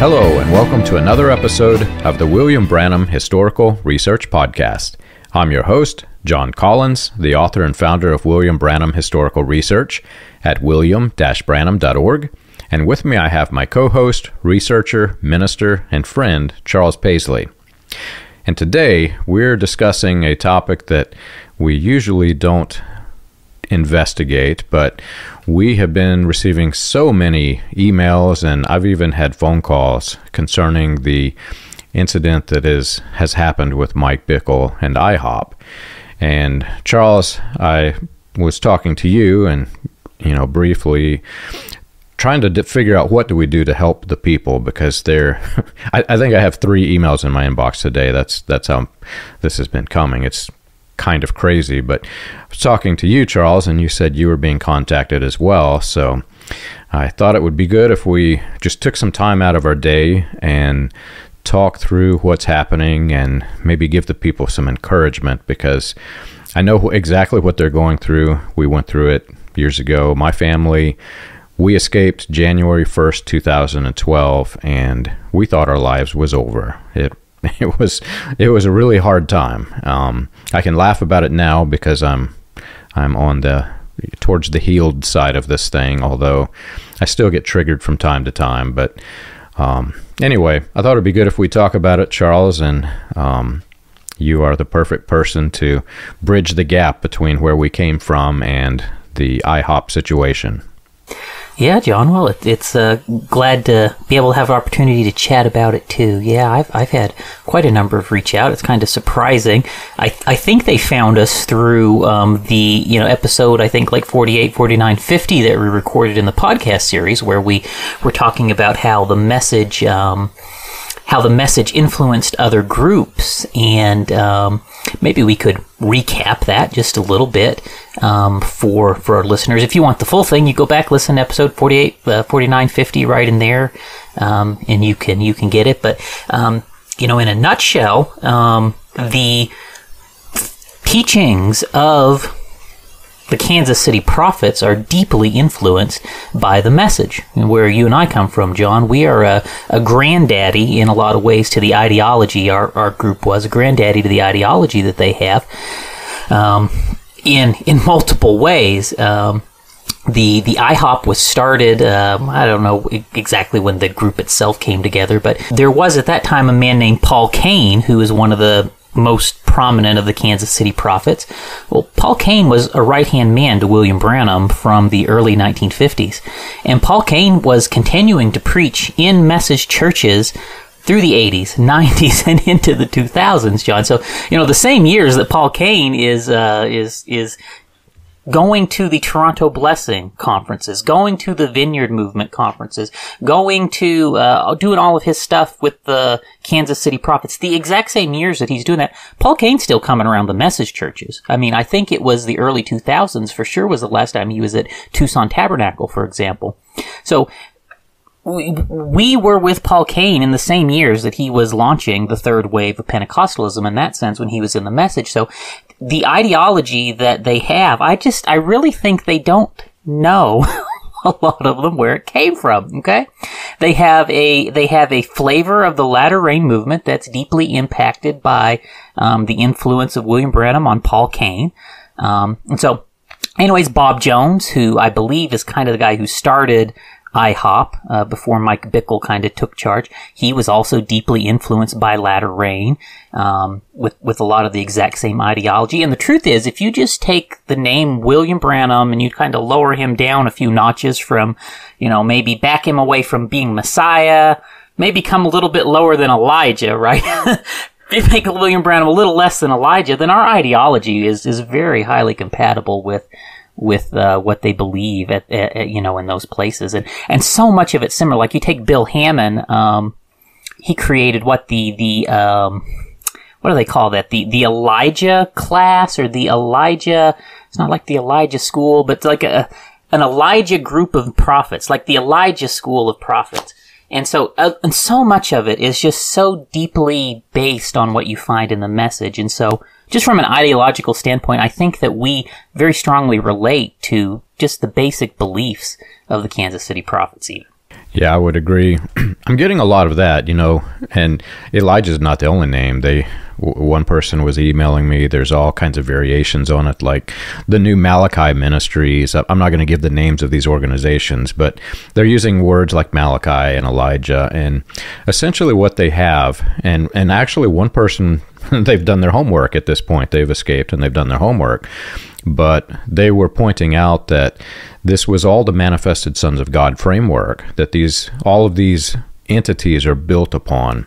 Hello, and welcome to another episode of the William Branham Historical Research Podcast. I'm your host, John Collins, the author and founder of William Branham Historical Research at william-branham.org. And with me, I have my co-host, researcher, minister, and friend, Charles Paisley. And today, we're discussing a topic that we usually don't investigate, but we have been receiving so many emails, and I've even had phone calls concerning the incident that has happened with Mike Bickle and IHOP. And Charles, I was talking to you and, briefly trying to figure out what do we do to help the people, because they're, I think I have 3 emails in my inbox today. That's how this has been coming. It's kind of crazy, but I was talking to you, Charles, and you said you were being contacted as well, so I thought it would be good if we just took some time out of our day and talk through what's happening and maybe give the people some encouragement, because I know exactly what they're going through. We went through it years ago. My family, we escaped January 1st, 2012, and we thought our lives was over. It was a really hard time. I can laugh about it now because I'm on towards the healed side of this thing, although I still get triggered from time to time. But anyway, I thought it'd be good if we talk about it, Charles, and you are the perfect person to bridge the gap between where we came from and the IHOP situation. Yeah, John. Well, it's glad to be able to have an opportunity to chat about it too. Yeah, I've had quite a number of reach out. It's kind of surprising. I think they found us through the episode, I think, like 48, 49, 50 that we recorded in the podcast series, where we were talking about how the message influenced other groups, and maybe we could recap that just a little bit for our listeners. If you want the full thing, you go back, listen to episode 48, 49, 50, right in there, and you can get it. But in a nutshell, the teachings of the Kansas City prophets are deeply influenced by the message. And where you and I come from, John, we are a granddaddy in a lot of ways to the ideology. Our group was a granddaddy to the ideology that they have in multiple ways. The IHOP was started, I don't know exactly when the group itself came together, but there was at that time a man named Paul Cain, who is one of the most prominent of the Kansas City prophets. Well, Paul Cain was a right-hand man to William Branham from the early 1950s, and Paul Cain was continuing to preach in message churches through the 80s, 90s, and into the 2000s, John. So, the same years that Paul Cain is going to the Toronto Blessing conferences, going to the Vineyard Movement conferences, going to doing all of his stuff with the Kansas City prophets, the exact same years that he's doing that, Paul Cain's still coming around the message churches. I mean, I think it was the early 2000s for sure was the last time he was at Tucson Tabernacle, for example. So we were with Paul Cain in the same years that he was launching the third wave of Pentecostalism in that sense when he was in the message. So the ideology that they have, I really think they don't know a lot of them where it came from, okay? They have a flavor of the Latter Rain movement that's deeply impacted by the influence of William Branham on Paul Cain. And so, anyways, Bob Jones, who I believe is kind of the guy who started IHOP, before Mike Bickle kind of took charge. He was also deeply influenced by Latter Rain, with a lot of the exact same ideology. And the truth is, if you just take the name William Branham and you kind of lower him down a few notches from, maybe back him away from being Messiah, maybe come a little bit lower than Elijah, right? If you make William Branham a little less than Elijah, then our ideology is very highly compatible with what they believe at in those places, and so much of it's similar. Like you take Bill Hamon, he created what do they call that? The Elijah class, or the Elijah? It's not like the Elijah school, but it's like an Elijah group of prophets, like the Elijah school of prophets. And so, so much of it is just so deeply based on what you find in the message, and so. Just from an ideological standpoint, I think that we very strongly relate to just the basic beliefs of the Kansas City prophets. Yeah, I would agree. I'm getting a lot of that, you know, and Elijah's not the only name. One person was emailing me. There's all kinds of variations on it, like the New Malachi Ministries. I'm not going to give the names of these organizations, but they're using words like Malachi and Elijah, and essentially what they have, and actually one person, they've done their homework at this point. They've escaped and they've done their homework, but they were pointing out that this was all the manifested sons of God framework that all of these entities are built upon.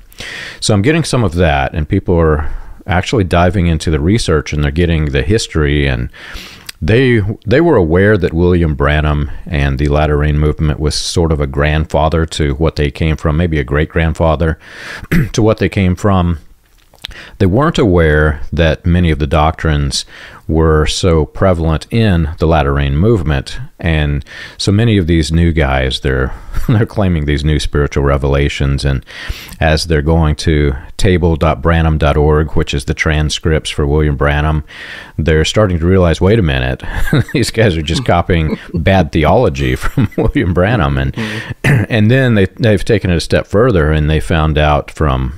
So I'm getting some of that, and people are actually diving into the research, and they're getting the history, and they were aware that William Branham and the Latter Rain movement was sort of a grandfather to what they came from, maybe a great-grandfather to what they came from. They weren't aware that many of the doctrines were so prevalent in the Latter Rain movement, and so many of these new guys, they're claiming these new spiritual revelations, and as they're going to table.branham.org, which is the transcripts for William Branham, they're starting to realize, wait a minute, these guys are just copying bad theology from William Branham, and then they've taken it a step further, and they found out from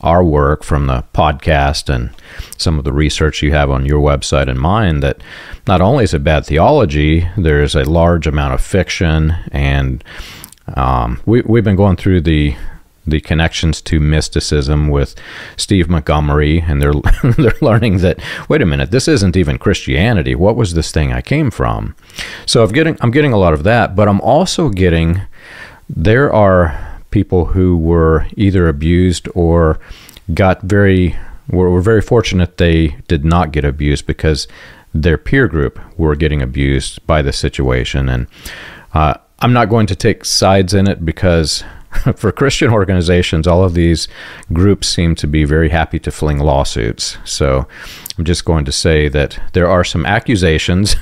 our work, from the podcast and some of the research you have on your website and mine, that not only is it bad theology, there's a large amount of fiction, and we've been going through the connections to mysticism with Steve Montgomery, and they're learning that, wait a minute, this isn't even Christianity. What was this thing I came from? So I'm getting a lot of that, but I'm also getting, there are people who were either abused or were very fortunate they did not get abused, because their peer group were getting abused by the situation. And I'm not going to take sides in it, because for Christian organizations, all of these groups seem to be very happy to fling lawsuits. So I'm just going to say that there are some accusations,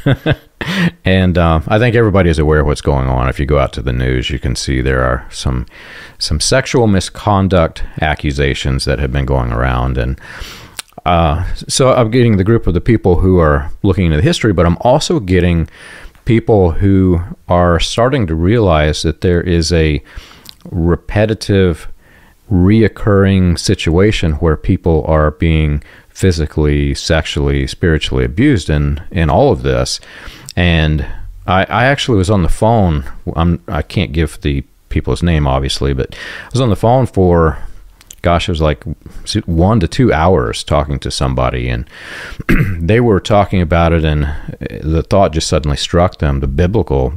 and I think everybody is aware of what's going on. If you go out to the news, you can see there are some sexual misconduct accusations that have been going around, and so I'm getting the group of the people who are looking into the history, but I'm also getting people who are starting to realize that there is a repetitive, reoccurring situation where people are being physically, sexually, spiritually abused in all of this. And I actually was on the phone. I can't give the people's name, obviously, but I was on the phone for, gosh, it was like 1 to 2 hours talking to somebody, and they were talking about it, and the thought just suddenly struck them, the biblical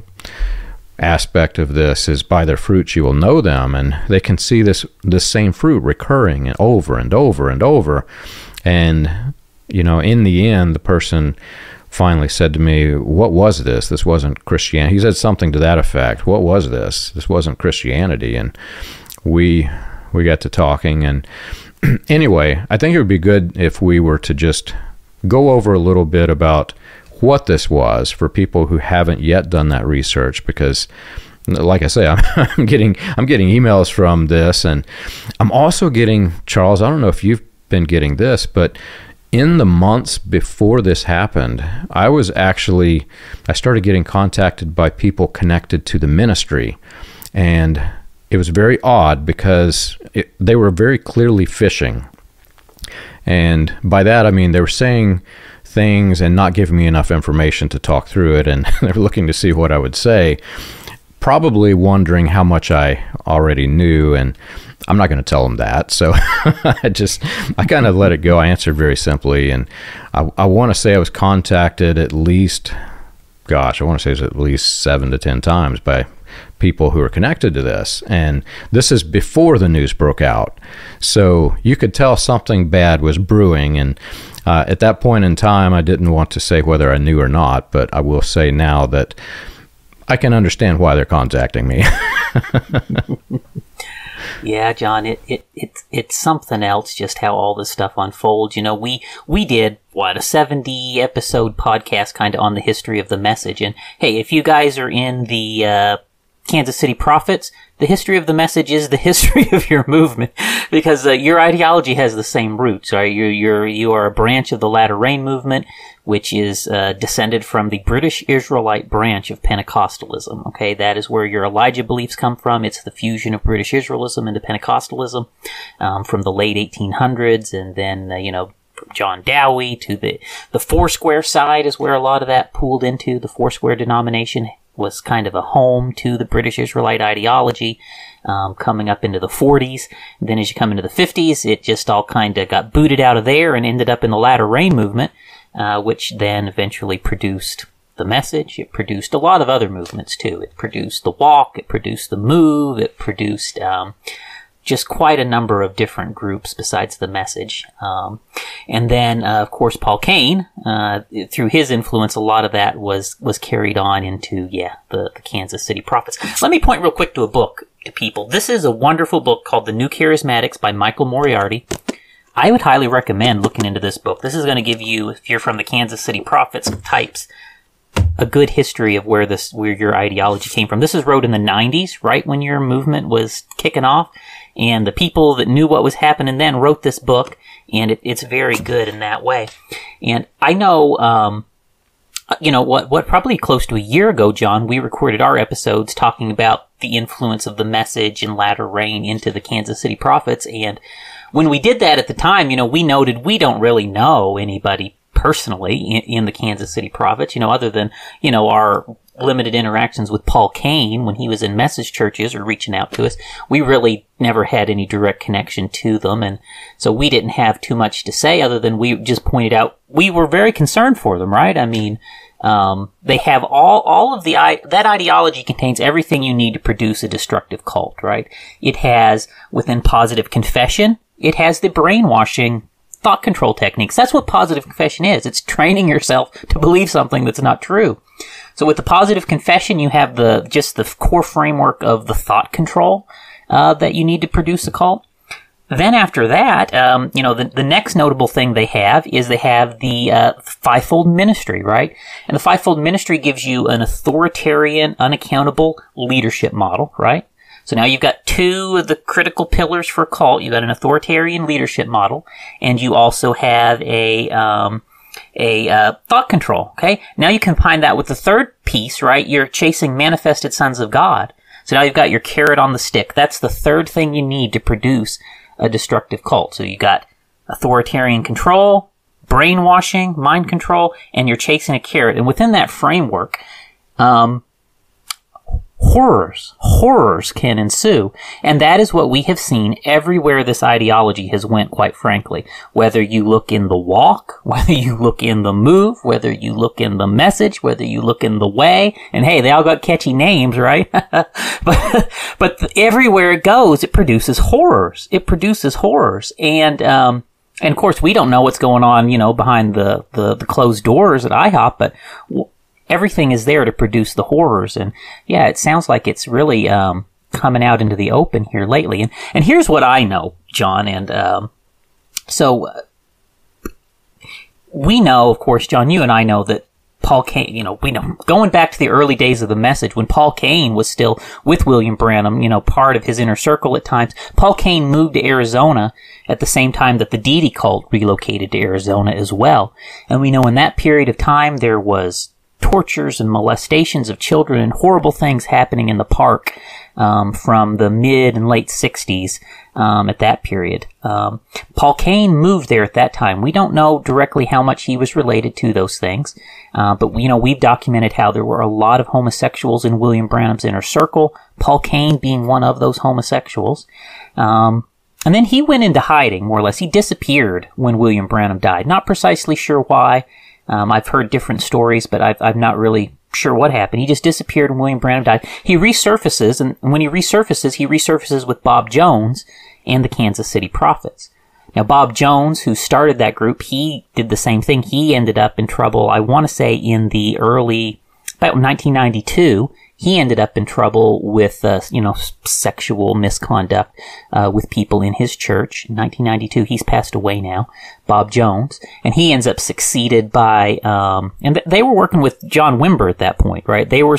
aspect of this is, by their fruits you will know them, and they can see this same fruit recurring over and over and over. And you know, in the end, the person finally said to me, what was this? This wasn't Christianity. He said something to that effect. What was this? This wasn't Christianity. And we got to talking, and anyway, I think it would be good if we were to just go over a little bit about what this was for people who haven't yet done that research, because like I say, I'm getting emails from this, and I'm also getting, Charles, I don't know if you've been getting this, but in the months before this happened, I started getting contacted by people connected to the ministry, and it was very odd, because they were very clearly fishing, and by that I mean they were saying things and not giving me enough information to talk through it, and they're looking to see what I would say, probably wondering how much I already knew, and I'm not going to tell them that, so I kind of let it go. I answered very simply, and I want to say I was contacted at least, gosh, I want to say it was at least 7 to 10 times by people who are connected to this, and this is before the news broke out, so you could tell something bad was brewing. And at that point in time, I didn't want to say whether I knew or not, but I will say now that I can understand why they're contacting me. Yeah, John, it's something else just how all this stuff unfolds. You know, we did, what, a 70-episode podcast kind of on the history of the message. And hey, if you guys are in the Kansas City Prophets, the history of the message is the history of your movement, because your ideology has the same roots, right? You are a branch of the Latter Rain movement, which is descended from the British Israelite branch of Pentecostalism, okay? That is where your Elijah beliefs come from. It's the fusion of British Israelism into Pentecostalism from the late 1800s, and then, from John Dowey to the Foursquare side is where a lot of that pooled into. The Foursquare denomination was kind of a home to the British Israelite ideology coming up into the 40s. And then as you come into the 50s, it just all kind of got booted out of there and ended up in the Latter Rain movement, which then eventually produced the message. It produced a lot of other movements, too. It produced the walk. It produced the move. It produced just quite a number of different groups besides the message. And then, of course, Paul Cain, through his influence, a lot of that was carried on into, the Kansas City Prophets. Let me point real quick to a book to people. This is a wonderful book called The New Charismatics by Michael Moriarty. I would highly recommend looking into this book. This is going to give you, if you're from the Kansas City Prophets types, a good history of where your ideology came from. This is wrote in the 90s, right when your movement was kicking off, and the people that knew what was happening then wrote this book, and it's very good in that way. And I know, what probably close to a year ago, John, we recorded our episodes talking about the influence of the message and Latter Rain into the Kansas City Prophets, and when we did that at the time, we noted we don't really know anybody personally in the Kansas City Prophets, other than, our limited interactions with Paul Cain when he was in message churches or reaching out to us. We really never had any direct connection to them, and so we didn't have too much to say other than we just pointed out we were very concerned for them, right? I mean, they have all of that ideology contains everything you need to produce a destructive cult, right? It has, within positive confession, it has the brainwashing thought control techniques. That's what positive confession is. It's training yourself to believe something that's not true. So with the positive confession, you have just the core framework of the thought control that you need to produce a cult. Then after that, the next notable thing they have is they have the fivefold ministry, right? And the fivefold ministry gives you an authoritarian, unaccountable leadership model, right? So now you've got two of the critical pillars for a cult. You've got an authoritarian leadership model, and you also have a thought control, okay? Now you combine that with the third piece, right? You're chasing manifested sons of God. So now you've got your carrot on the stick. That's the third thing you need to produce a destructive cult. So you've got authoritarian control, brainwashing, mind control, and you're chasing a carrot. And within that framework, horrors can ensue, and that is what we have seen everywhere this ideology has went, quite frankly. Whether you look in the walk, whether you look in the move, whether you look in the message, whether you look in the way, and hey, they all got catchy names, right? but everywhere it goes, it produces horrors. It produces horrors, and of course, we don't know what's going on, behind the closed doors at IHOP, but everything is there to produce the horrors, and it sounds like it's really coming out into the open here lately. And here's what I know, John, and so we know, of course, John, you and I know that Paul Cain, we know, going back to the early days of the message, when Paul Cain was still with William Branham, part of his inner circle at times, Paul Cain moved to Arizona at the same time that the Dee Dee cult relocated to Arizona as well. And we know in that period of time there was tortures and molestations of children and horrible things happening in the park from the mid and late 60s at that period. Paul Cain moved there at that time. We don't know directly how much he was related to those things, but we've documented how there were a lot of homosexuals in William Branham's inner circle, Paul Cain being one of those homosexuals. And then he went into hiding, more or less. He disappeared when William Branham died. Not precisely sure why. I've heard different stories, but I'm not really sure what happened. He just disappeared and William Branham died. He resurfaces, and when he resurfaces with Bob Jones and the Kansas City Prophets. Now, Bob Jones, who started that group, he did the same thing. He ended up in trouble, I want to say, about 1992. He ended up in trouble with, sexual misconduct with people in his church. In 1992, he's passed away now, Bob Jones, and he ends up succeeded by, and they were working with John Wimber at that point, right? They were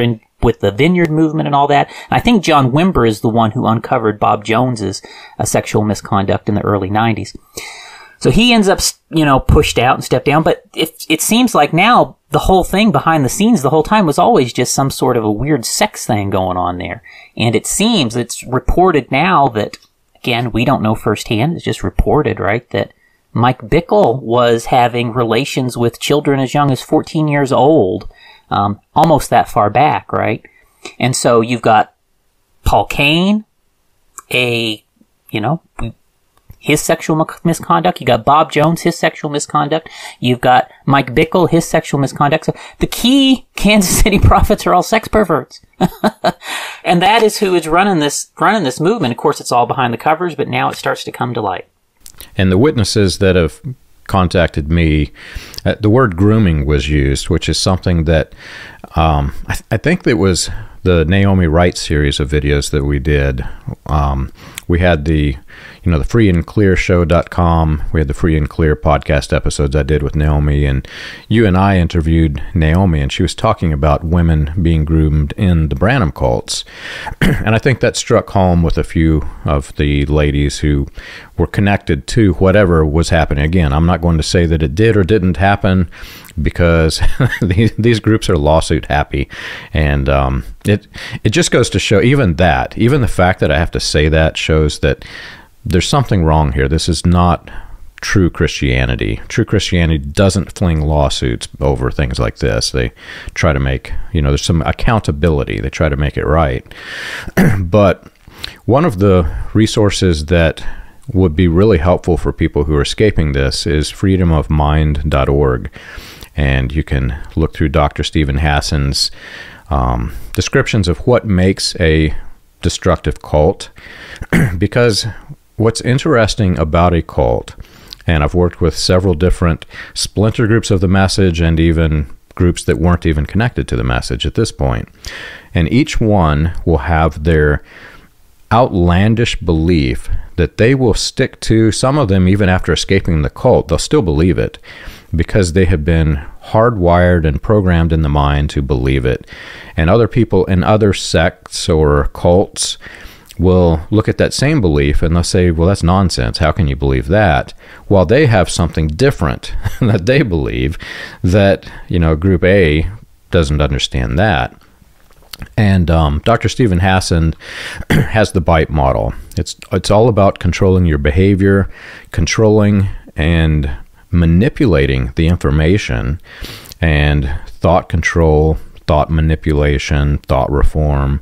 in with the Vineyard Movement and all that. And I think John Wimber is the one who uncovered Bob Jones's sexual misconduct in the early 90s. So he ends up, you know, pushed out and stepped down. But it seems like now the whole thing behind the scenes the whole time was always just some sort of a weird sex thing going on there. And it seems it's reported now that, again, we don't know firsthand. It's just reported, right, that Mike Bickle was having relations with children as young as 14 years old, almost that far back, right? And so you've got Paul Cain, his sexual misconduct. You got Bob Jones, his sexual misconduct. You've got Mike Bickle, his sexual misconduct. So the key Kansas City prophets are all sex perverts. And that is who is running this movement. Of course, it's all behind the covers, but now it starts to come to light. And the witnesses that have contacted me, the word grooming was used, which is something that I think that was the Naomi Wright series of videos that we did. We had the freeandclearshow.com. We had the Free and Clear podcast episodes I did with Naomi, and you and I interviewed Naomi, and she was talking about women being groomed in the Branham cults. And I think that struck home with a few of the ladies who were connected to whatever was happening. Again, I'm not going to say that it did or didn't happen, because these groups are lawsuit happy. And it just goes to show, even the fact that I have to say that shows that there's something wrong here. This is not true Christianity. True Christianity doesn't fling lawsuits over things like this. They try to make, there's some accountability. They try to make it right. But one of the resources that would be really helpful for people who are escaping this is freedomofmind.org. And you can look through Dr. Stephen Hassan's descriptions of what makes a destructive cult. Because what's interesting about a cult, and I've worked with several different splinter groups of the message and even groups that weren't even connected to the message at this point, and each one will have their outlandish belief that they will stick to. Some of them, even after escaping the cult, they'll still believe it because they have been hardwired and programmed in the mind to believe it. And other people in other sects or cults will look at that same belief and they'll say, well, that's nonsense. How can you believe that? While they have something different that they believe that, Group A doesn't understand that. And Dr. Stephen Hassan has the BITE model. It's all about controlling your behavior, controlling and manipulating the information, and thought control, thought manipulation, thought reform,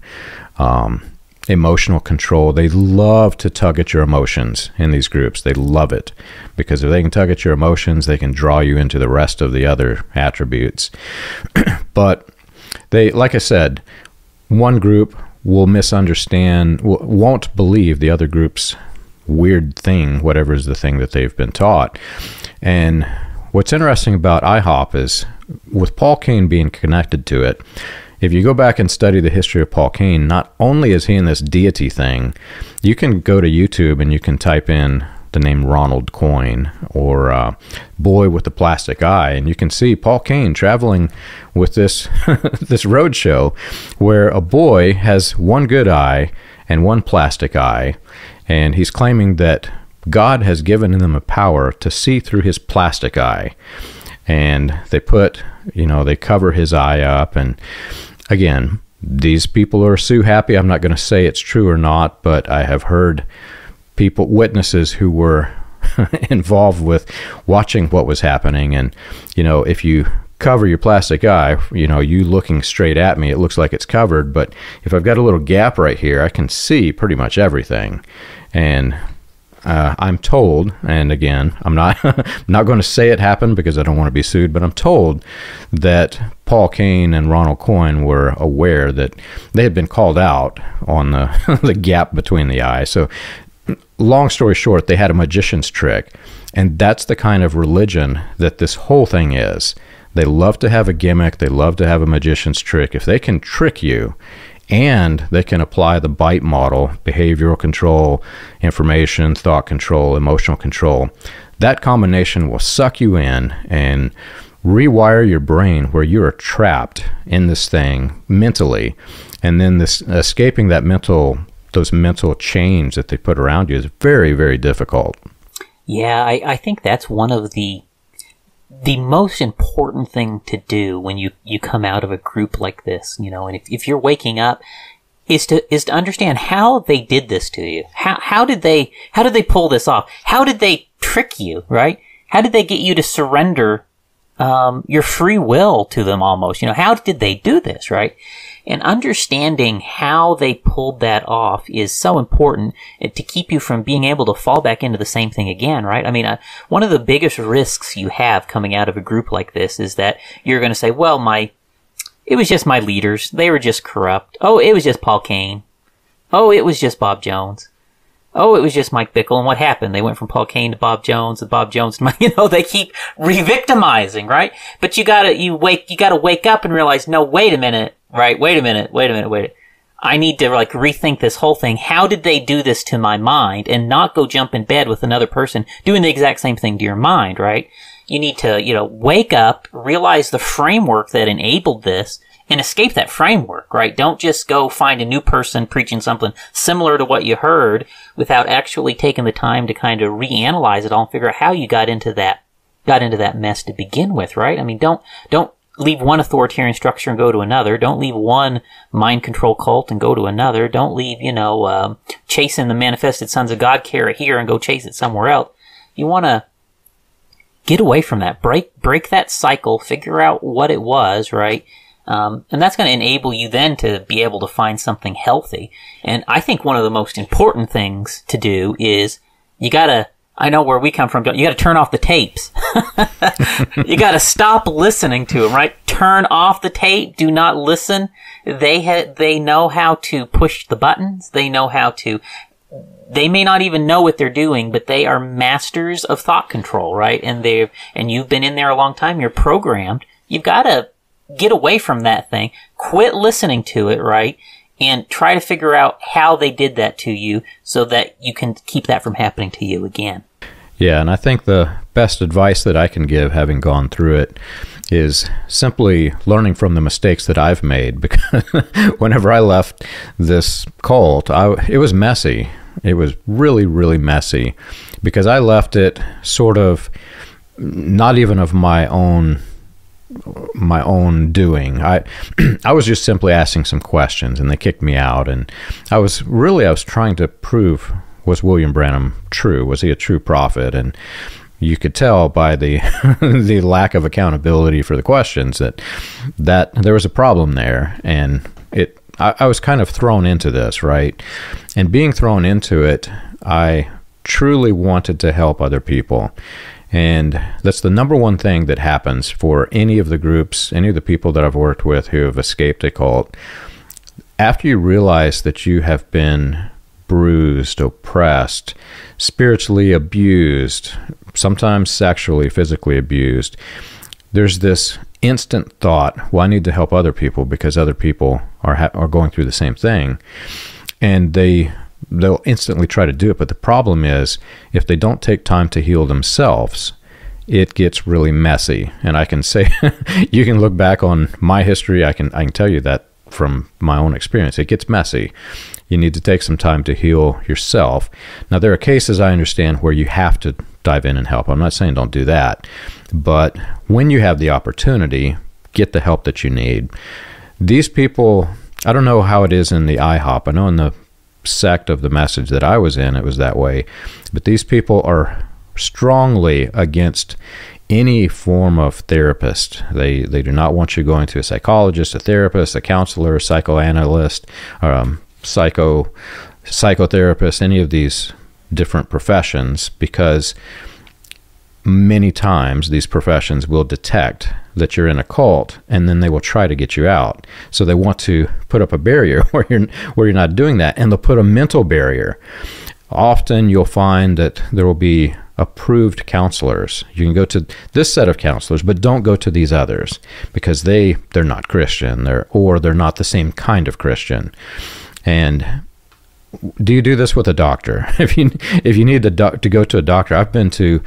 emotional control. They love to tug at your emotions in these groups. They love it, because if they can tug at your emotions, they can draw you into the rest of the other attributes. But they, like I said, one group will misunderstand, won't believe the other group's weird thing, whatever is the thing that they've been taught. And what's interesting about IHOP is, with Paul Cain being connected to it, if you go back and study the history of Paul Cain, not only is he in this deity thing, you can go to YouTube and you can type in the name Ronald Coyne or boy with the plastic eye, and you can see Paul Cain traveling with this this road show where a boy has one good eye and one plastic eye, and he's claiming that God has given him a power to see through his plastic eye. And they put, they cover his eye up. And again, these people are so happy. I'm not going to say it's true or not, but I have heard people, witnesses who were involved with watching what was happening. And, if you cover your plastic eye, you looking straight at me, it looks like it's covered. But if I've got a little gap right here, I can see pretty much everything. And I'm told, and again, I'm not not going to say it happened because I don't want to be sued, but I'm told that Paul Cain and Ronald Coyne were aware that they had been called out on the, the gap between the eyes. So long story short, they had a magician's trick, and that's the kind of religion that this whole thing is. They love to have a gimmick. They love to have a magician's trick. If they can trick you, and they can apply the BITE model, behavioral control, information, thought control, emotional control, that combination will suck you in and rewire your brain where you are trapped in this thing mentally, and then this escaping that mental, those mental chains that they put around you is very, very difficult. Yeah, I think that's one of the most important thing to do when you come out of a group like this, you know, and if you're waking up, is to understand how they did this to you. How did they pull this off? How did they trick you, right? How did they get you to surrender your free will to them almost? You know, how did they do this, right? And understanding how they pulled that off is so important to keep you from being able to fall back into the same thing again, right? I mean, one of the biggest risks you have coming out of a group like this is that you're going to say, well, it was just my leaders. They were just corrupt. Oh, it was just Paul Cain. Oh, it was just Bob Jones. Oh, it was just Mike Bickle. And what happened? They went from Paul Cain to Bob Jones and Bob Jones to Mike, you know, they keep re-victimizing, right? But you gotta wake up and realize, no, wait a minute. Right, wait a minute. I need to, like, rethink this whole thing. How did they do this to my mind? And not go jump in bed with another person doing the exact same thing to your mind, right? You need to, you know, wake up, realize the framework that enabled this, and escape that framework, right? Don't just go find a new person preaching something similar to what you heard without actually taking the time to kind of reanalyze it all and figure out how you got into that mess to begin with, right? I mean, don't leave one authoritarian structure and go to another. Don't leave one mind control cult and go to another. Don't leave, you know, chasing the manifested sons of God carrot here and go chase it somewhere else. You want to get away from that. Break that cycle. Figure out what it was, right? And that's going to enable you then to be able to find something healthy. And I think one of the most important things to do is you got to, I know where we come from, you got to turn off the tapes. You got to stop listening to them, right? Turn off the tape. Do not listen. They know how to push the buttons. They know how to. They may not even know what they're doing, but they are masters of thought control, right? And you've been in there a long time. You're programmed. You've got to get away from that thing. Quit listening to it, right? And try to figure out how they did that to you so that you can keep that from happening to you again. Yeah, and I think the best advice that I can give, having gone through it, is simply learning from the mistakes that I've made. Because whenever I left this cult, it was messy. It was really, really messy. Because I left it sort of not even of my own doing. I was just simply asking some questions, and they kicked me out. And I was trying to prove, was William Branham true? Was he a true prophet? And you could tell by the the lack of accountability for the questions that there was a problem there. And I was kind of thrown into this, right? And being thrown into it, I truly wanted to help other people. And that's the number one thing that happens for any of the groups, any of the people that I've worked with who have escaped a cult. After you realize that you have been bruised, oppressed, spiritually abused, sometimes sexually, physically abused, there's this instant thought, well, I need to help other people because other people are going through the same thing. And they'll instantly try to do it. But the problem is, if they don't take time to heal themselves, it gets really messy. And I can say, you can look back on my history. I can tell you that from my own experience, it gets messy. You need to take some time to heal yourself. Now, there are cases I understand where you have to dive in and help. I'm not saying don't do that. But when you have the opportunity, get the help that you need. These people, I don't know how it is in the IHOP. I know in the sect of the message that I was in, it was that way. But these people are strongly against any form of therapist. They do not want you going to a psychologist, a therapist, a counselor, a psychoanalyst, psychotherapist, any of these different professions, because many times these professions will detect that you're in a cult, and then they will try to get you out. So they want to put up a barrier where you're not doing that, and they'll put a mental barrier. Often you'll find that there will be approved counselors. You can go to this set of counselors, but don't go to these others, because they're not Christian, or they're not the same kind of Christian. And do you do this with a doctor? If you need to go to a doctor, I've been to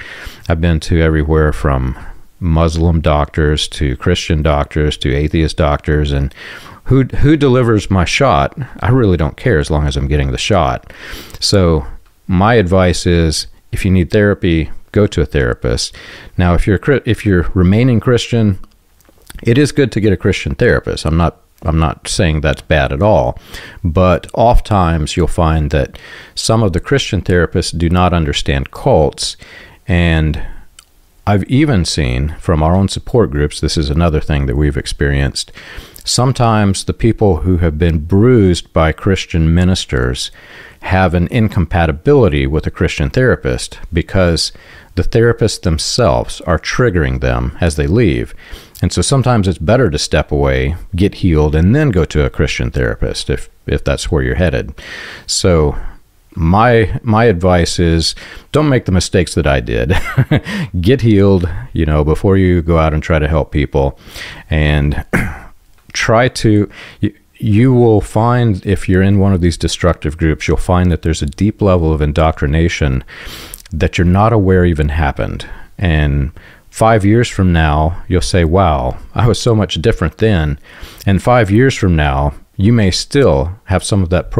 everywhere from Muslim doctors to Christian doctors to atheist doctors, and who delivers my shot, I really don't care as long as I'm getting the shot. So my advice is, if you need therapy, go to a therapist. Now, if you're remaining Christian, it is good to get a Christian therapist. I'm not saying that's bad at all, but oftentimes you'll find that some of the Christian therapists do not understand cults, and I've even seen from our own support groups, this is another thing that we've experienced, sometimes the people who have been bruised by Christian ministers have an incompatibility with a Christian therapist because the therapists themselves are triggering them as they leave. And so sometimes it's better to step away, get healed, and then go to a Christian therapist if that's where you're headed. So my advice is, don't make the mistakes that I did. Get healed, you know, before you go out and try to help people. And try to, you will find, if you're in one of these destructive groups, you'll find that there's a deep level of indoctrination that you're not aware even happened. And 5 years from now, you'll say, wow, I was so much different then. And 5 years from now, you may still have some of that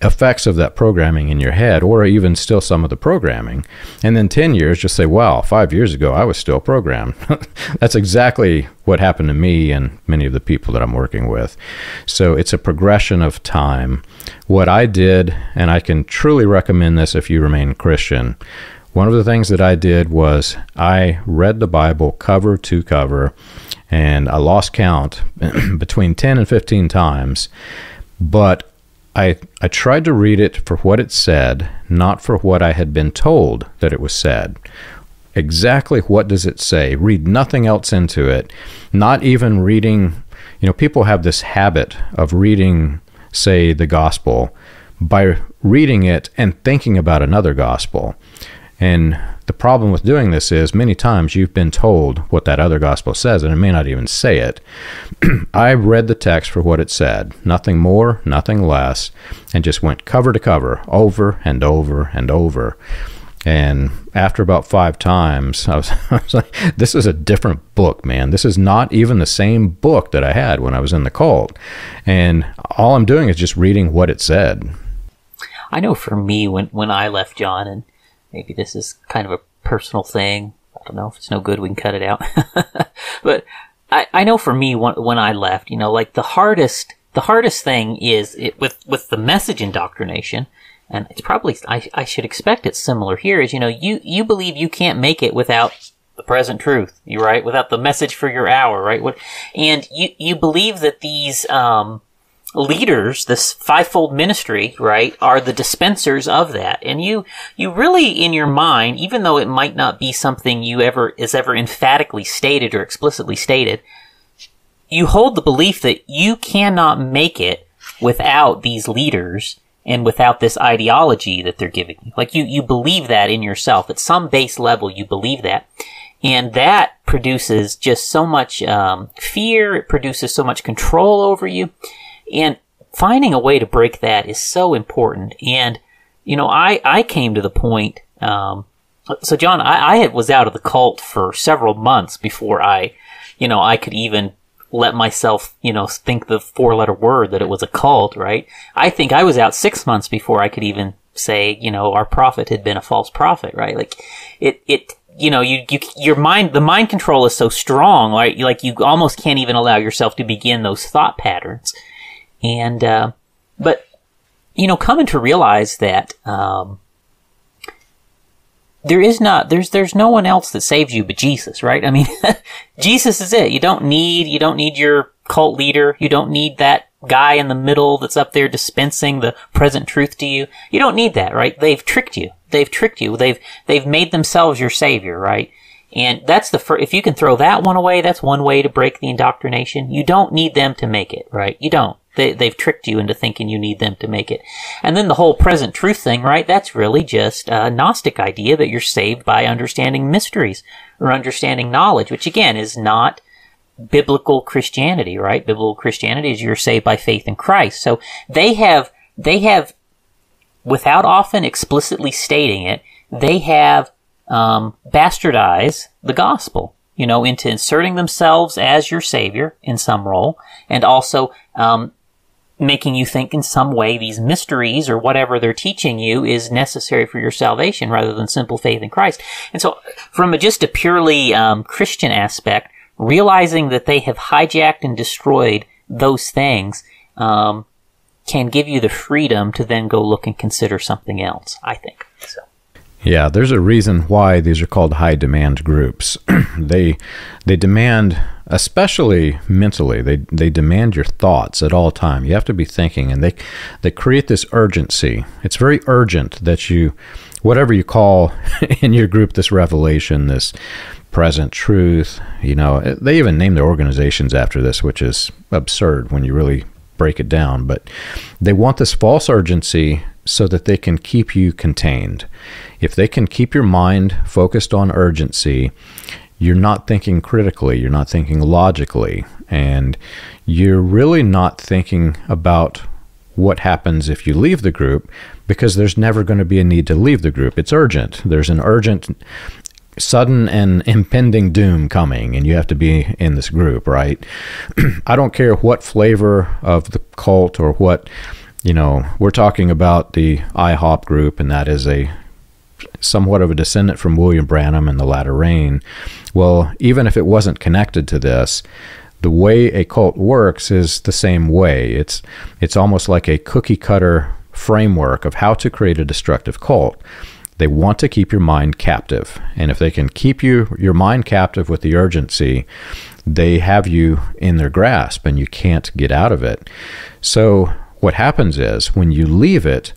effects of that programming in your head, or even still some of the programming. And then 10 years, just say, wow, 5 years ago, I was still programmed. That's exactly what happened to me and many of the people that I'm working with. So it's a progression of time. What I did, and I can truly recommend this if you remain Christian, one of the things that I did was I read the Bible cover to cover, and I lost count between 10 and 15 times, but I tried to read it for what it said, not for what I had been told that it was said. Exactly what does it say? Read nothing else into it, not even reading, you know, people have this habit of reading, say, the gospel by reading it and thinking about another gospel. And the problem with doing this is many times you've been told what that other gospel says, and it may not even say it. I read the text for what it said, nothing more, nothing less, and just went cover to cover, over and over and over. And after about 5 times, I was like, this is a different book, man. This is not even the same book that I had when I was in the cult. And all I'm doing is just reading what it said. I know for me, when I left John, and maybe this is kind of a personal thing, I don't know, if it's no good, we can cut it out. But I know for me, when I left, you know, like the hardest thing is with the message indoctrination, and it's probably, I should expect it's similar here, is, you know, you believe you can't make it without the present truth, you're right, without the message for your hour, right? And you believe that these leaders, this fivefold ministry, right, are the dispensers of that. And you really, in your mind, even though it might not be something is ever emphatically stated or explicitly stated, you hold the belief that you cannot make it without these leaders and without this ideology that they're giving you. Like you believe that in yourself. At some base level, you believe that. And that produces just so much fear. It produces so much control over you. And finding a way to break that is so important. And, you know, I came to the point, so John, I was out of the cult for several months before I could even let myself, you know, think the 4-letter word that it was a cult, right? I think I was out 6 months before I could even say, you know, our prophet had been a false prophet, right? Like you know, the mind control is so strong, right? Like you almost can't even allow yourself to begin those thought patterns. And, but, you know, coming to realize that, there's no one else that saves you but Jesus, right? I mean, Jesus is it. You don't need your cult leader. You don't need that guy in the middle that's up there dispensing the present truth to you. You don't need that, right? They've tricked you. They've made themselves your savior, right? And that's if you can throw that one away, that's one way to break the indoctrination. You don't need them to make it, right? You don't. They've tricked you into thinking you need them to make it. And then the whole present truth thing, right? That's really just a Gnostic idea that you're saved by understanding mysteries or understanding knowledge, which again is not biblical Christianity, right? Biblical Christianity is you're saved by faith in Christ. So they have, without often explicitly stating it, they have bastardized the gospel, you know, into inserting themselves as your savior in some role, and also making you think in some way these mysteries or whatever they're teaching you is necessary for your salvation rather than simple faith in Christ. And so from just a purely Christian aspect, realizing that they have hijacked and destroyed those things can give you the freedom to then go look and consider something else, I think. So. Yeah, there's a reason why these are called high demand groups. They demand, especially mentally, they demand your thoughts at all time. You have to be thinking, and they create this urgency. It's very urgent that you, whatever you call in your group, this revelation, this present truth, you know, they even name their organizations after this, which is absurd when you really break it down. But they want this false urgency so that they can keep you contained. If they can keep your mind focused on urgency, you're not thinking critically, you're not thinking logically, and you're really not thinking about what happens if you leave the group, because there's never going to be a need to leave the group. It's urgent. There's an urgent, sudden and impending doom coming, and you have to be in this group, right? I don't care what flavor of the cult or what, you know, we're talking about the IHOP group, and that is a somewhat of a descendant from William Branham and the Latter Rain. Well, even if it wasn't connected to this, the way a cult works is the same way. It's almost like a cookie cutter framework of how to create a destructive cult. They want to keep your mind captive. And if they can keep your mind captive with the urgency, they have you in their grasp and you can't get out of it. So what happens is when you leave it,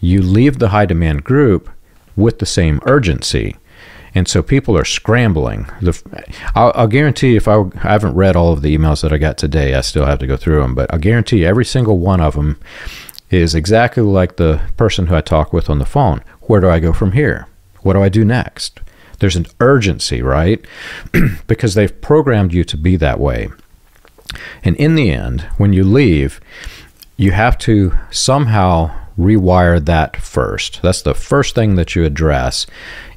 you leave the high demand group with the same urgency. And so people are scrambling. I'll guarantee I haven't read all of the emails that I got today, I still have to go through them, but I guarantee every single one of them is exactly like the person who I talk with on the phone. Where do I go from here? What do I do next? There's an urgency, right? Because they've programmed you to be that way. And in the end, when you leave, you have to somehow rewire that first. That's the first thing that you address.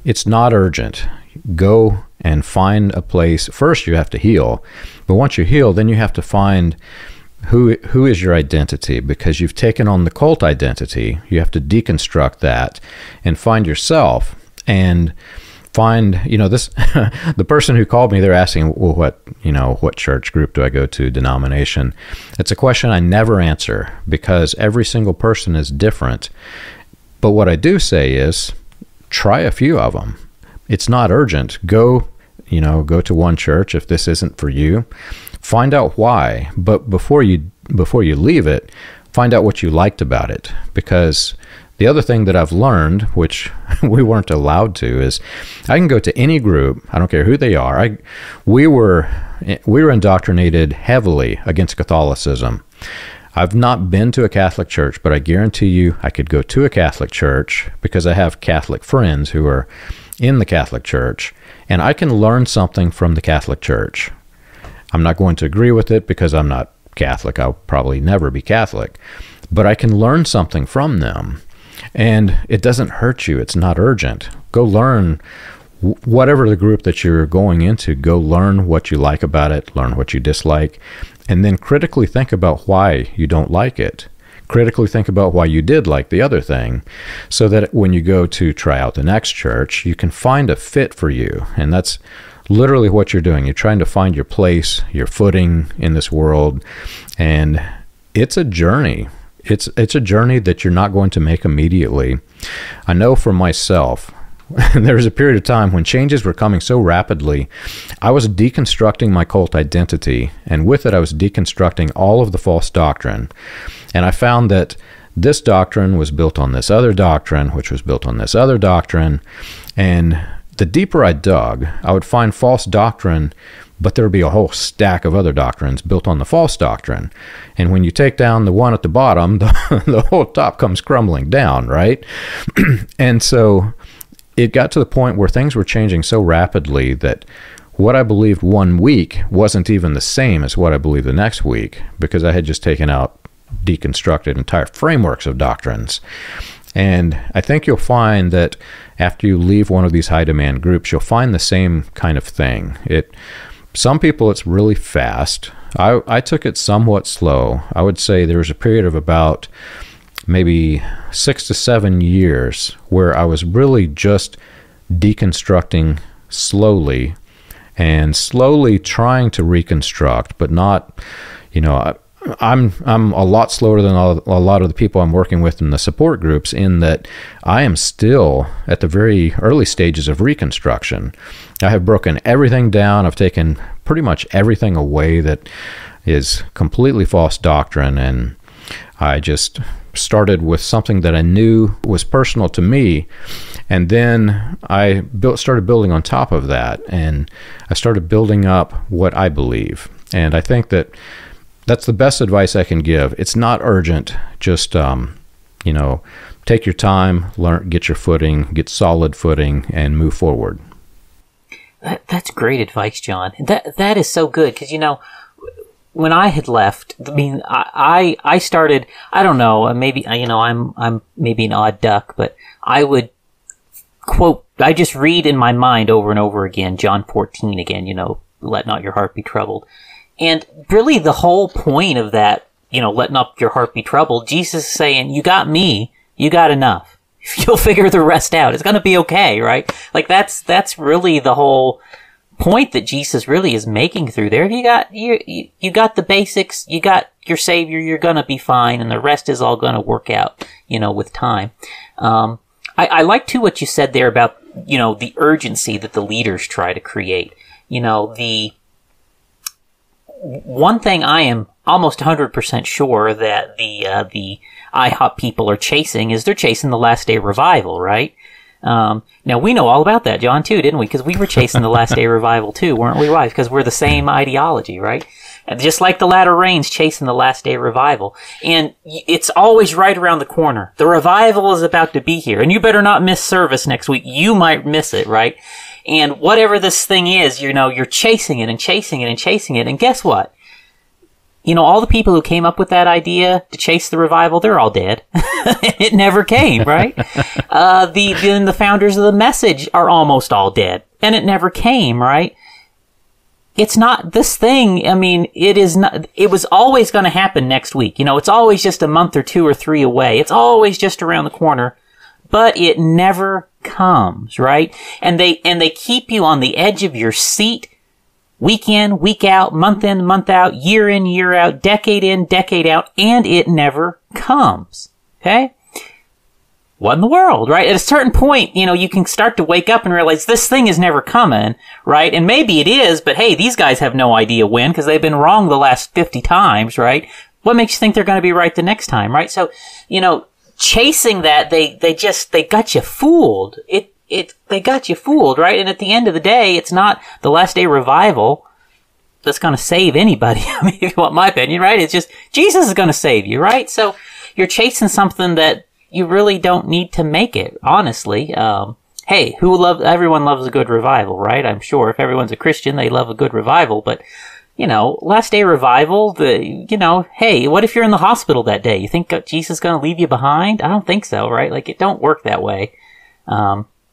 It's not urgent. Go and find a place. First, you have to heal. But once you heal, then you have to find who is your identity, because you've taken on the cult identity. You have to deconstruct that and find yourself and find, you know, this, the person who called me, they're asking, well, what, you know, what church group do I go to, denomination? It's a question I never answer because every single person is different. But what I do say is try a few of them. It's not urgent. Go, you know, go to one church if this isn't for you. Find out why, but before you leave it, find out what you liked about it. Because the other thing that I've learned, which we weren't allowed to, is I can go to any group. I don't care who they are. We were indoctrinated heavily against Catholicism. I've not been to a Catholic church, but I guarantee you I could go to a Catholic church because I have Catholic friends who are in the Catholic Church, and I can learn something from the Catholic Church. I'm not going to agree with it because I'm not Catholic. I'll probably never be Catholic, but I can learn something from them, and it doesn't hurt you. It's not urgent. Go learn whatever the group that you're going into. Go learn what you like about it, learn what you dislike, and then critically think about why you don't like it. Critically think about why you did like the other thing, so that when you go to try out the next church, you can find a fit for you. And that's literally what you're doing. You're trying to find your place, your footing in this world. And it's a journey. It's a journey that you're not going to make immediately. I know for myself, there was a period of time when changes were coming so rapidly, I was deconstructing my cult identity. And with it, I was deconstructing all of the false doctrine. And I found that this doctrine was built on this other doctrine, which was built on this other doctrine. And the deeper I dug, I would find false doctrine, but there would be a whole stack of other doctrines built on the false doctrine. And when you take down the one at the bottom, the whole top comes crumbling down, right? And so it got to the point where things were changing so rapidly that what I believed one week wasn't even the same as what I believed the next week, because I had just taken out, deconstructed entire frameworks of doctrines. And I think you'll find that after you leave one of these high demand groups, you'll find the same kind of thing. Some people, it's really fast. I took it somewhat slow. I would say there was a period of about maybe 6 to 7 years where I was really just deconstructing slowly and slowly trying to reconstruct, but not, you know, I'm a lot slower than a lot of the people I'm working with in the support groups, in that I am still at the very early stages of reconstruction. I have broken everything down. I've taken pretty much everything away that is completely false doctrine, and I just started with something that I knew was personal to me, and then I started building on top of that, and I started building up what I believe. And I think that that's the best advice I can give. It's not urgent. Just, you know, take your time, learn, get your footing, get solid footing, and move forward. That's great advice, John. That is so good, because, you know, when I had left, I mean, I started, I don't know, maybe, you know, I'm maybe an odd duck, but I would quote, I just read in my mind over and over again, John 14 again, you know, let not your heart be troubled. And really the whole point of that, you know, letting up your heart be troubled, Jesus is saying, you got me, you got enough. You'll figure the rest out. It's going to be okay, right? Like that's really the whole point that Jesus really is making through there. You got the basics, you got your Savior, you're going to be fine, and the rest is all going to work out, you know, with time. I like too what you said there about, you know, the urgency that the leaders try to create. You know, the one thing I am almost 100% sure that the IHOP people are chasing is they're chasing the last day revival, right? Now, we know all about that, John, too, didn't we? Because we were chasing the last day revival, too, weren't we? Why? Because we're the same ideology, right? And just like the Latter Rain's chasing the last day revival. And it's always right around the corner. The revival is about to be here. And you better not miss service next week. You might miss it, right? And whatever this thing is, you know, you're chasing it and chasing it and chasing it. And guess what? You know, all the people who came up with that idea to chase the revival, they're all dead. It never came, right? Then the founders of the message are almost all dead. And it never came, right? It's not this thing. I mean, it is not, it was always going to happen next week. You know, it's always just a month or two or three away. It's always just around the corner. But it never comes, right? And they keep you on the edge of your seat week in, week out, month in, month out, year in, year out, decade in, decade out, and it never comes. Okay? What in the world, right? At a certain point, you know, you can start to wake up and realize this thing is never coming, right? And maybe it is, but hey, these guys have no idea when, because they've been wrong the last 50 times, right? What makes you think they're going to be right the next time, right? So, you know, chasing that, they got you fooled. They got you fooled, right? And at the end of the day, it's not the last day revival that's going to save anybody. I mean, if you want my opinion, right? It's just Jesus is going to save you, right? So you're chasing something that you really don't need to make it, honestly. Hey, everyone loves a good revival, right? I'm sure if everyone's a Christian, they love a good revival, but you know, last day revival, you know, hey, what if you're in the hospital that day? You think Jesus is going to leave you behind? I don't think so, right? Like, it don't work that way.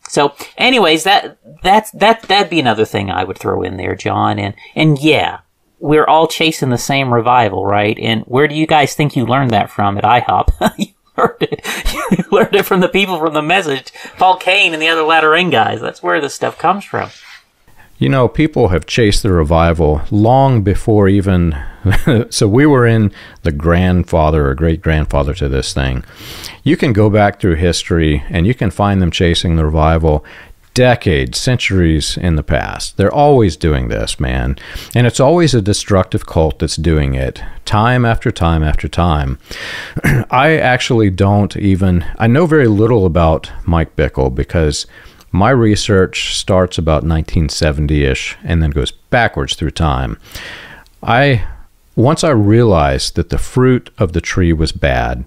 So anyways, that'd be another thing I would throw in there, John. And yeah, we're all chasing the same revival, right? And where do you guys think you learned that from at IHOP? You learned it from the people from the message, Paul Cain and the other Latter Rain guys. That's where this stuff comes from. You know, people have chased the revival long before even, so we were in the grandfather or great-grandfather to this thing. You can go back through history and you can find them chasing the revival decades, centuries in the past. They're always doing this, man. And it's always a destructive cult that's doing it, time after time after time. I actually don't even, I know very little about Mike Bickle because my research starts about 1970-ish and then goes backwards through time. Once I realized that the fruit of the tree was bad,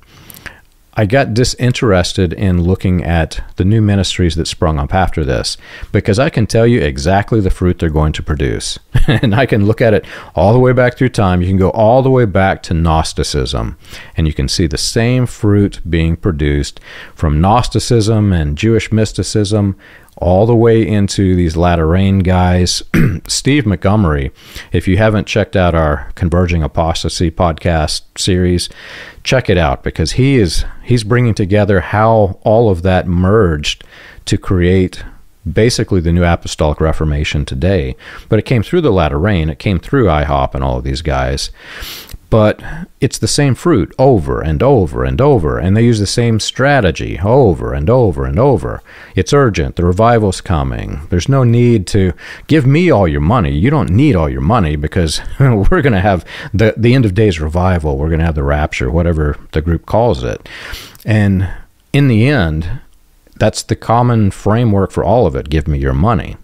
I got disinterested in looking at the new ministries that sprung up after this, because I can tell you exactly the fruit they're going to produce. And I can look at it all the way back through time. You can go all the way back to Gnosticism, and you can see the same fruit being produced from Gnosticism and Jewish mysticism all the way into these Latter Rain guys. Steve Montgomery, if you haven't checked out our Converging Apostasy podcast series, check it out, because he's bringing together how all of that merged to create basically the New Apostolic Reformation today. But it came through the Latter Rain, it came through IHOP and all of these guys. But it's the same fruit over and over and over, and they use the same strategy over and over and over. It's urgent. The revival's coming. There's no need to give me all your money. You don't need all your money, because we're going to have the end of days revival. We're going to have the rapture, whatever the group calls it. And in the end, that's the common framework for all of it. Give me your money.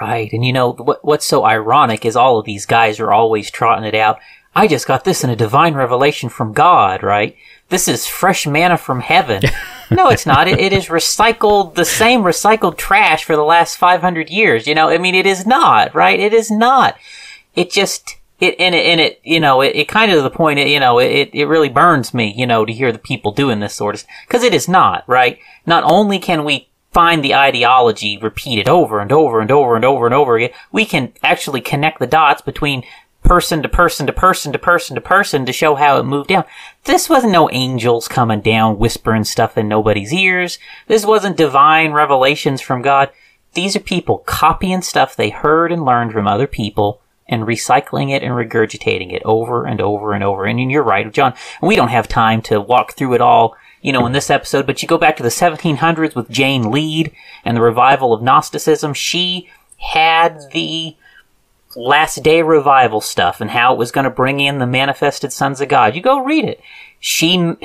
Right. And you know, what's so ironic is all of these guys are always trotting it out. I just got this in a divine revelation from God, right? This is fresh manna from heaven. No, it's not. It is recycled, the same recycled trash for the last 500 years. You know, I mean, it is not, right? It is not. It just, it, you know, it kind of to the point, you know, it really burns me, you know, to hear the people doing this sort of, because it is not, right? Not only can we find the ideology repeated over and over and over and over and over again, we can actually connect the dots between person to person to person to person to person to show how it moved down. This wasn't no angels coming down whispering stuff in nobody's ears. This wasn't divine revelations from God. These are people copying stuff they heard and learned from other people and recycling it and regurgitating it over and over and over. And you're right, John. We don't have time to walk through it all, you know, in this episode, but you go back to the 1700s with Jane Lead and the revival of Gnosticism. She had the Last Day revival stuff and how it was going to bring in the manifested sons of God. You go read it.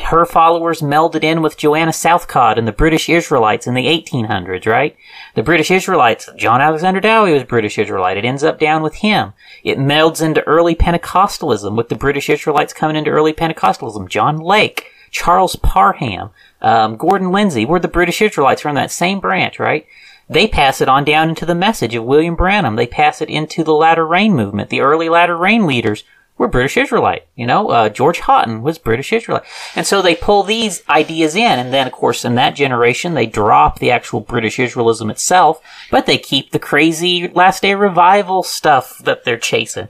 Her followers melded in with Joanna Southcott and the British Israelites in the 1800s, right? The British Israelites, John Alexander Dowie was British Israelite. It ends up down with him. It melds into early Pentecostalism with the British Israelites coming into early Pentecostalism. John Lake, Charles Parham, Gordon Lindsay were the British Israelites from that same branch, right? They pass it on down into the message of William Branham. They pass it into the Latter Rain movement. The early Latter Rain leaders were British Israelite. You know, George Houghton was British Israelite. And so they pull these ideas in. And then, of course, in that generation, they drop the actual British Israelism itself, but they keep the crazy Last Day revival stuff that they're chasing.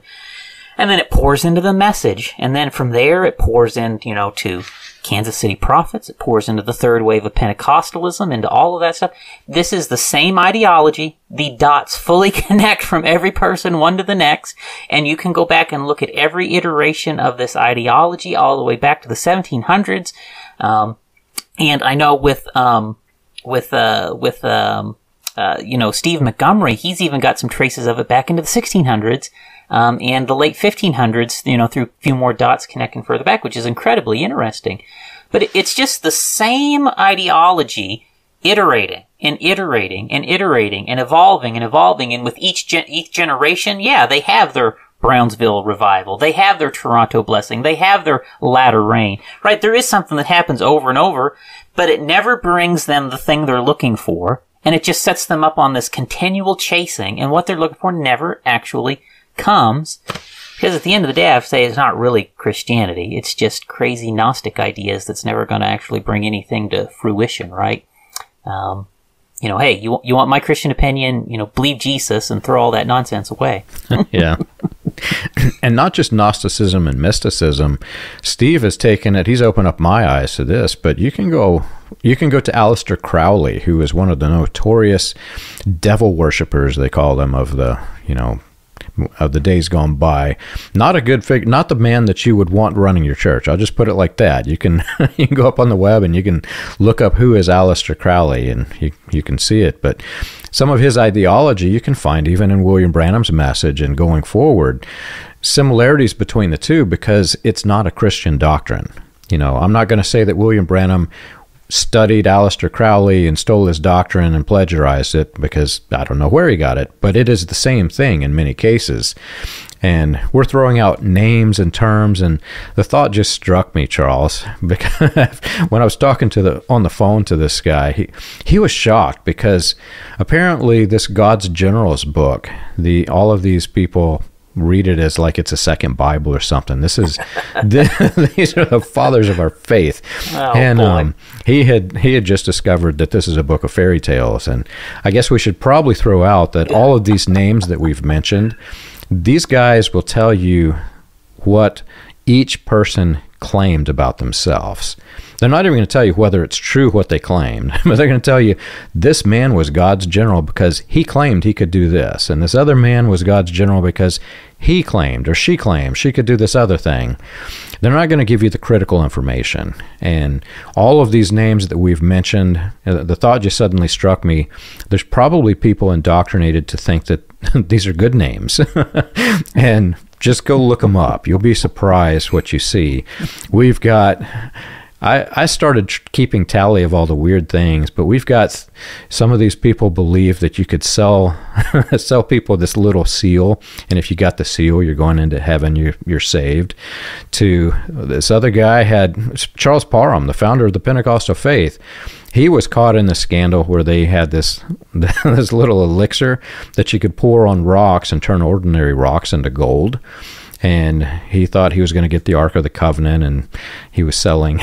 And then it pours into the message. And then from there, it pours in, you know, to Kansas City prophets. It pours into the third wave of Pentecostalism, into all of that stuff. This is the same ideology. The dots fully connect from every person, one to the next. And you can go back and look at every iteration of this ideology all the way back to the 1700s. And I know you know, Steve Montgomery, he's even got some traces of it back into the 1600s. And the late 1500s, you know, through a few more dots connecting further back, which is incredibly interesting. But it's just the same ideology iterating and iterating and iterating and evolving and evolving. And with each generation, yeah, they have their Brownsville revival. They have their Toronto Blessing. They have their Latter Rain, right? There is something that happens over and over, but it never brings them the thing they're looking for. And it just sets them up on this continual chasing. And what they're looking for never actually comes, because at the end of the day, I have to say it's not really Christianity. It's just crazy Gnostic ideas that's never going to actually bring anything to fruition, right? You know, hey, you want my Christian opinion? You know, believe Jesus and throw all that nonsense away. Yeah. And not just Gnosticism and mysticism. Steve has taken it. He's opened up my eyes to this, but you can go to Aleister Crowley, who is one of the notorious devil worshippers, they call them, of the, you know, of the days gone by. Not a good figure, not the man that you would want running your church. I'll just put it like that. You can go up on the web and you can look up who is Aleister Crowley, and you can see it. But some of his ideology you can find even in William Branham's message and going forward. Similarities between the two, because it's not a Christian doctrine. You know, I'm not going to say that William Branham studied Aleister Crowley and stole his doctrine and plagiarized it, because I don't know where he got it, but it is the same thing in many cases. and we're throwing out names and terms. And the thought just struck me, Charles, because when I was talking to on the phone to this guy, he was shocked, because apparently this God's Generals book, all of these people read it as like it's a second Bible or something. This is these are the fathers of our faith. Oh, and boy. He had just discovered that this is a book of fairy tales. And I guess we should probably throw out that all of these names that we've mentioned, these guys will tell you what each person claimed about themselves. They're not even going to tell you whether it's true what they claimed, but they're going to tell you this man was God's general because he claimed he could do this, and this other man was God's general because he claimed or she claimed she could do this other thing. They're not going to give you the critical information. And all of these names that we've mentioned, the thought just suddenly struck me, there's probably people indoctrinated to think that these are good names. And just go look them up. You'll be surprised what you see. We've got, I started keeping tally of all the weird things, but we've got some of these people believe that you could sell people this little seal, and if you got the seal, you're going into heaven, you're saved. To this other guy had Charles Parham, the founder of the Pentecostal faith. He was caught in the scandal where they had this little elixir that you could pour on rocks and turn ordinary rocks into gold. And he thought he was going to get the Ark of the Covenant, and he was selling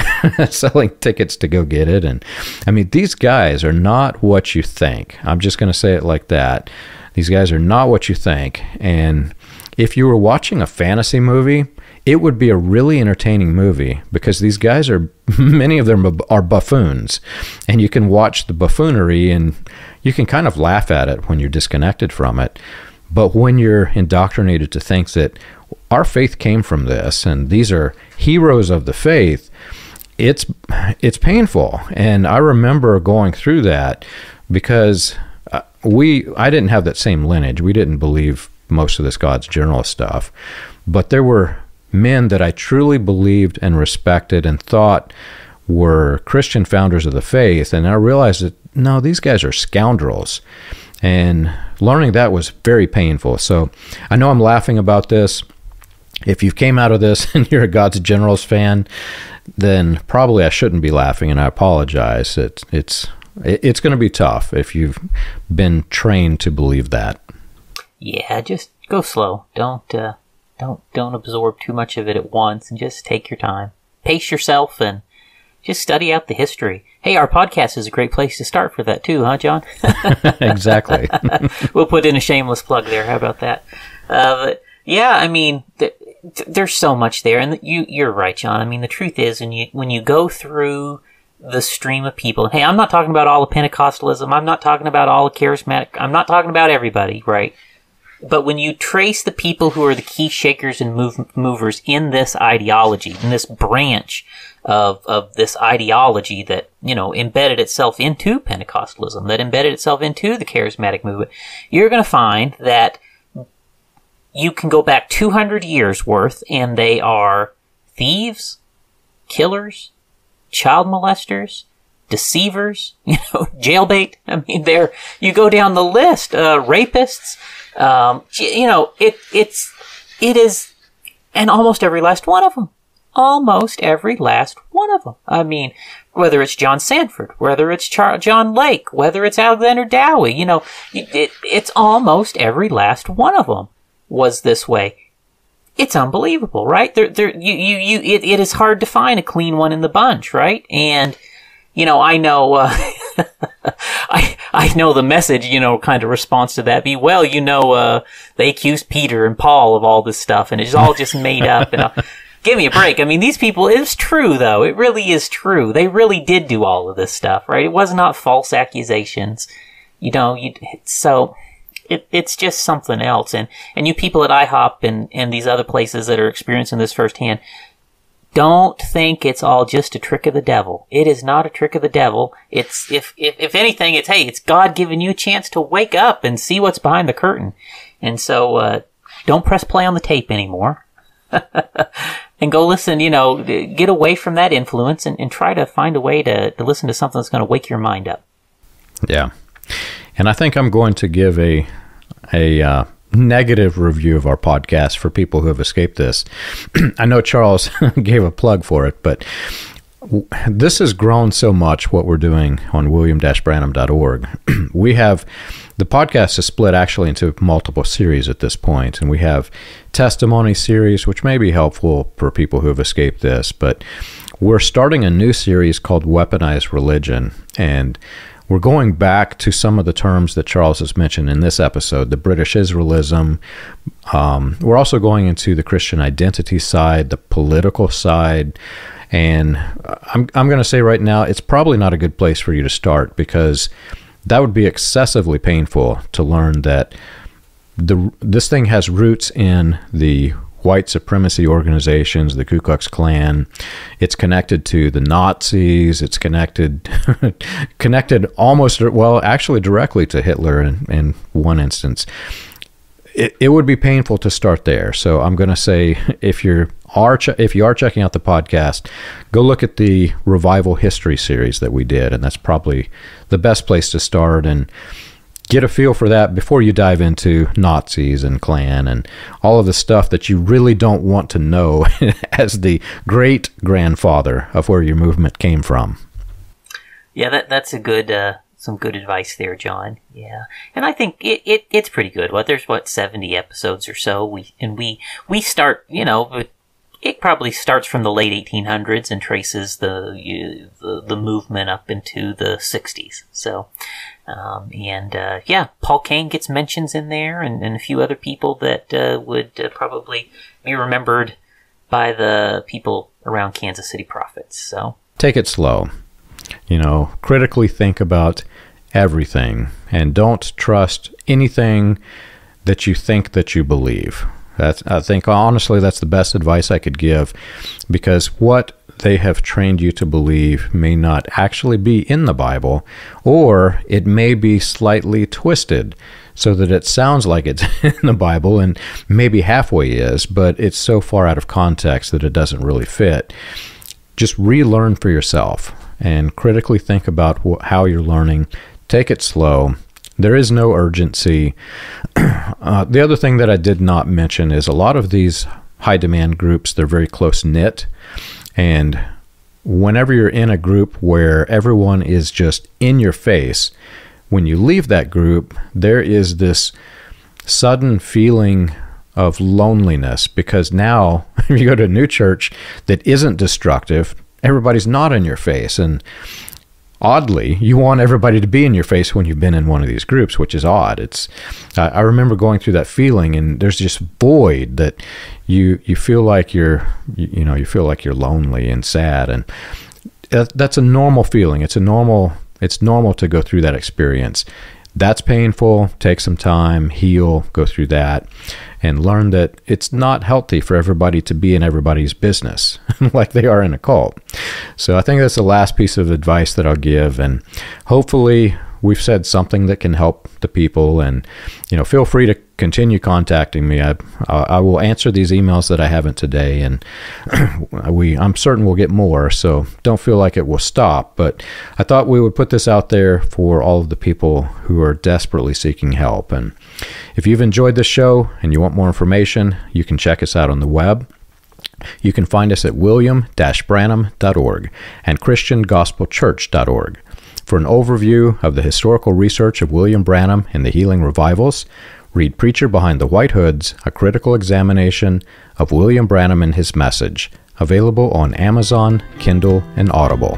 tickets to go get it. And I mean, these guys are not what you think. I'm just going to say it like that. These guys are not what you think. And if you were watching a fantasy movie, it would be a really entertaining movie, because these guys are, many of them are buffoons, and you can watch the buffoonery and you can kind of laugh at it when you're disconnected from it. But when you're indoctrinated to think that our faith came from this and these are heroes of the faith, it's painful. And I remember going through that, because I didn't have that same lineage. We didn't believe most of this God's General stuff, but there were men that I truly believed and respected and thought were Christian founders of the faith. And I realized that, no, these guys are scoundrels. And learning that was very painful. So I know I'm laughing about this. If you've came out of this and you're a God's Generals fan, then probably I shouldn't be laughing, and I apologize. It's going to be tough if you've been trained to believe that. Yeah, just go slow. Don't absorb too much of it at once, and just take your time. Pace yourself and just study out the history. Hey, our podcast is a great place to start for that too, huh, John? Exactly. We'll put in a shameless plug there. How about that? Yeah, I mean, there's so much there. And you're right, John. I mean, the truth is, when you go through the stream of people, hey, I'm not talking about all of Pentecostalism. I'm not talking about all of charismatic. I'm not talking about everybody, right? But when you trace the people who are the key shakers and movers in this ideology, in this branch of this ideology that, embedded itself into Pentecostalism, that embedded itself into the charismatic movement, you're going to find that you can go back 200 years worth, and they are thieves, killers, child molesters, deceivers, jailbait. I mean, you go down the list, rapists. It is, and almost every last one of them. Almost every last one of them. I mean, whether it's John Sanford, whether it's John Lake, whether it's Alexander Dowie, it's almost every last one of them was this way. It's unbelievable, right? It is hard to find a clean one in the bunch, right? And, I know, I know the message, kind of response to that be, well, they accused Peter and Paul of all this stuff, and it's all just made up. And give me a break. I mean, these people, it's true, though. It really is true. They really did do all of this stuff, right? It was not false accusations. It's just something else. And you people at IHOP and these other places that are experiencing this firsthand, don't think it's all just a trick of the devil. It is not a trick of the devil. It's, if anything, it's, hey, it's God giving you a chance to wake up and see what's behind the curtain. And so, don't press play on the tape anymore. And go listen, get away from that influence and try to find a way to listen to something that's going to wake your mind up. Yeah. And I think I'm going to give a negative review of our podcast for people who have escaped this. I know Charles gave a plug for it, but this has grown so much, what we're doing on william-branham.org. We have, the podcast is split actually into multiple series at this point, and we have testimony series, which may be helpful for people who have escaped this, but we're starting a new series called Weaponized Religion, and we're going back to some of the terms that Charles has mentioned in this episode, the British Israelism. We're also going into the Christian identity side, the political side, and I'm going to say right now, it's probably not a good place for you to start, because that would be excessively painful to learn that this thing has roots in the white supremacy organizations, the Ku Klux Klan. It's connected to the Nazis. It's connected almost, well, actually directly to Hitler in one instance. It would be painful to start there. So I'm going to say, if you are checking out the podcast, go look at the Revival History series that we did, and that's probably the best place to start and get a feel for that before you dive into Nazis and Klan and all of the stuff that you really don't want to know as the great-grandfather of where your movement came from. Yeah, that's a good, some good advice there, John. Yeah, and I think it's pretty good. Well, there's, 70 episodes or so. We start, it probably starts from the late 1800s and traces the movement up into the 60s. So, Paul Cain gets mentions in there, and a few other people that would probably be remembered by the people around Kansas City prophets. So take it slow, critically think about everything, and don't trust anything that you think that you believe. I think, honestly, that's the best advice I could give, because what they have trained you to believe may not actually be in the Bible, or it may be slightly twisted so that it sounds like it's in the Bible and maybe halfway is, but it's so far out of context that it doesn't really fit. Just relearn for yourself and critically think about how you're learning. Take it slow. There is no urgency. The other thing that I did not mention is a lot of these high-demand groups, they're very close-knit. And whenever you're in a group where everyone is just in your face, when you leave that group, there is this sudden feeling of loneliness, because now if you go to a new church that isn't destructive, everybody's not in your face. And oddly, you want everybody to be in your face when you've been in one of these groups, which is odd. I remember going through that feeling, and there's just void that you feel like you're lonely and sad, and that's a normal feeling. It's normal to go through that experience. That's painful. Take some time, heal, go through that, and learn that it's not healthy for everybody to be in everybody's business like they are in a cult. So I think that's the last piece of advice that I'll give, and hopefully we've said something that can help the people. And feel free to continue contacting me. I will answer these emails that I haven't today, and I'm certain we'll get more, so don't feel like it will stop. But I thought we would put this out there for all of the people who are desperately seeking help. And if you've enjoyed this show and you want more information, you can check us out on the web. You can find us at william-branham.org and christiangospelchurch.org. For an overview of the historical research of William Branham and the healing revivals, read Preacher Behind the White Hoods, A Critical Examination of William Branham and His Message, available on Amazon, Kindle, and Audible.